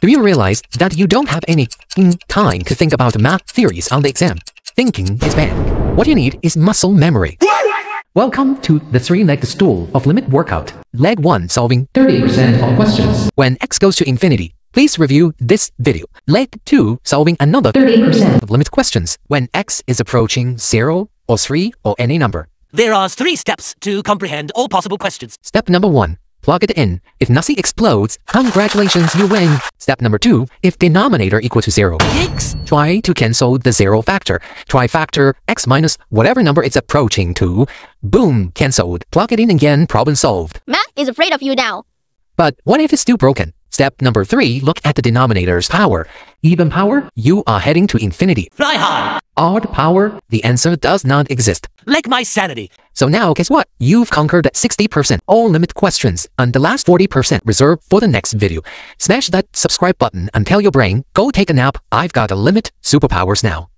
Do you realize that you don't have any time to think about math theories on the exam? Thinking is bad. What you need is muscle memory. Welcome to the three-legged stool of limit workout. Leg 1 solving 30% of questions. When x goes to infinity, please review this video. Leg 2 solving another 30% of limit questions. When x is approaching 0 or 3 or any number. There are 3 steps to comprehend all possible questions. Step number 1. Plug it in. If nothing explodes, congratulations, you win. Step number 2. If denominator equal to 0. Yikes. Try to cancel the 0 factor. Try factor x minus whatever number it's approaching to. Boom, cancelled. Plug it in again, problem solved. Math is afraid of you now. But what if it's still broken? Step number 3. Look at the denominator's power. Even power? You are heading to infinity. Fly high. Odd power? The answer does not exist. Like my sanity. So now, guess what? You've conquered 60% all limit questions, and the last 40% reserved for the next video. Smash that subscribe button and tell your brain, go take a nap, I've got a limit superpowers now.